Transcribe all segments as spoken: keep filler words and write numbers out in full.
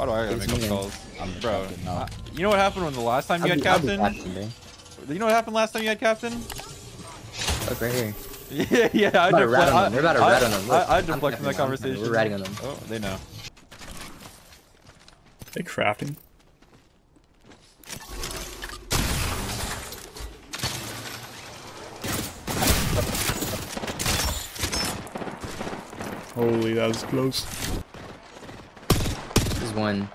Why do I gotta make up calls? Bro, uh, you know what happened when the last time you I'll had be, Captain? Captain you know what happened last time you had Captain? Look right here. Yeah, yeah, I deflect. I, We're about to I, rat on them. Look, I, I deflect from that conversation. We're ratting on them. Oh, they know. They crafting. Holy, that was close. This is one.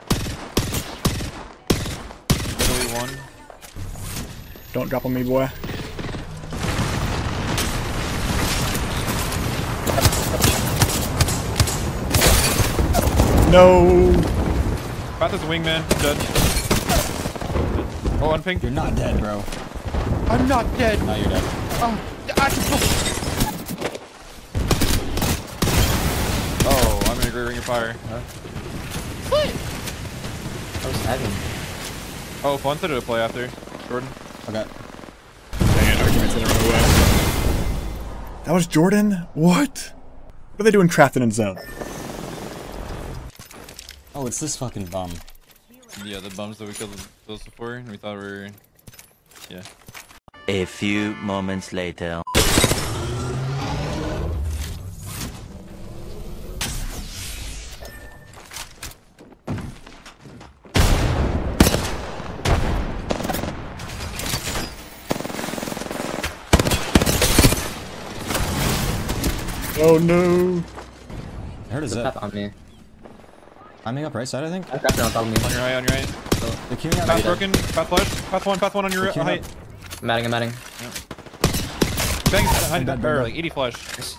Literally one. Don't drop on me, boy. No! Path is a wingman. I'm dead. Oh, unpink. You're not dead, bro. I'm not dead. No, you're dead. Um, I oh, I'm in a great ring of fire. Huh? What? I was having. Oh, Fonz did a play after. Jordan. Okay. Dang it, arguments in a row. That was Jordan? What? What are they doing trapped in a zone? Oh, it's this fucking bum. Yeah, the bums that we killed those before, and we thought we were... Yeah. A few moments later... Oh no! I heard a zip on me. I'm up right side, I think. I got on top of me. On your right, on your right. Oh, they're queuing up. Path broken, path flush, path one, path one on your height. I'm matting, I'm matting. Yeah. Bang, behind that barrel, like eighty flush. Yes.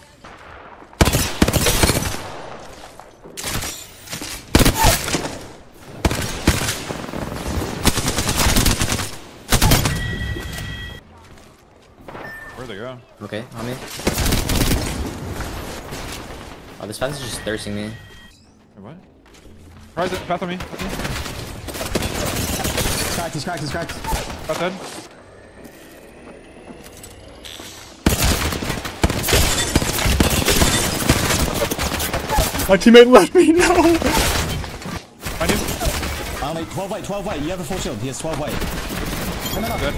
Where'd they go? Okay, on me. Oh, this path is just thirsting me. What? Rise it, path on me. He's cracked, he's cracked, he's cracked. Path dead. My teammate left me, no! I do. Um, wait, twelve white, twelve white, you have a full shield, he has twelve white. Come on up. Good.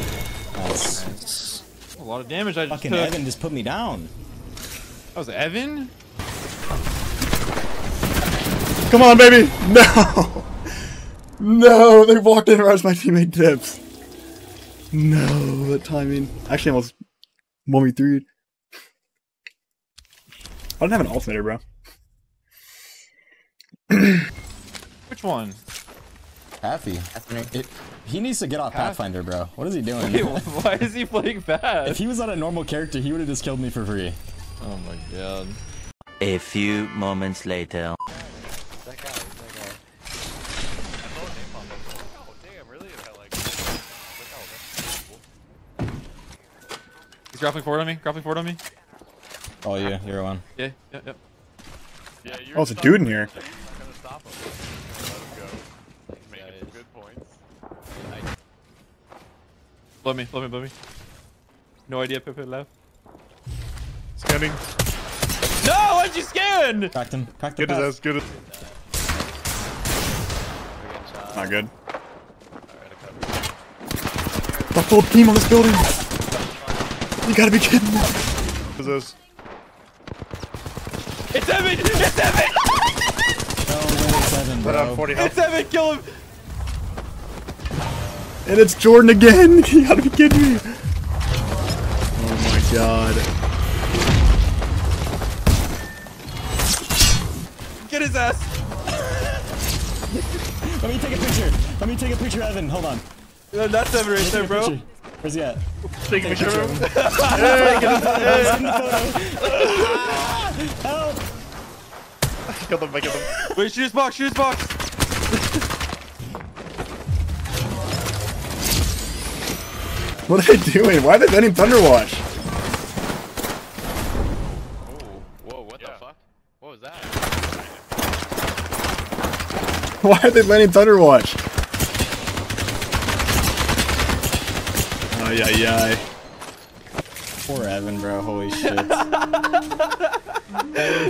Nice. Nice. A lot of damage I just Fucking took. Evan just put me down. That was Evan? Come on, baby! No! No! They walked in and rushed my teammate tips. No, the timing. Actually, I almost one v three'd. I didn't have an alternator, bro. Which one? Happy. It, he needs to get off Half? Pathfinder, bro. What is he doing? Wait, why is he playing bad? If he was on a normal character, he would have just killed me for free. Oh my god. A few moments later. He's grappling forward on me, grappling forward on me. Oh yeah, you're on. Yeah, yeah, yeah. yeah you're oh, it's a dude in here. You're not gonna stop him. You're gonna let him go. Making some good points. Blow me, blow me, blow me. No idea, Pippa left. Scanning. No, why'd you scan? Cracked him, cracked him. Good as good as. Not good. The full team on this building. You gotta be kidding me. What is this? It's Evan! It's Evan! Oh, no, it's Evan, bro. forty it's Evan, kill him! And it's Jordan again! You gotta be kidding me! Oh my god. Get his ass! Let me take a picture! Let me take a picture of Evan, hold on. No, that's Evan right there, bro. Picture. Where's he at? Take a picture of him. Help! Kill them, I kill them. Wait, shoot his box, shoot his box! What are they doing? Why are they letting Thunderwash? Oh, whoa, what yeah. the fuck? What was that? Why are they letting Thunderwash? Ay, ay, ay. Poor Evan, bro. Holy shit.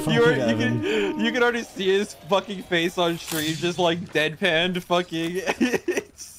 you, are, you, can, you can already see his fucking face on stream, just like deadpanned fucking...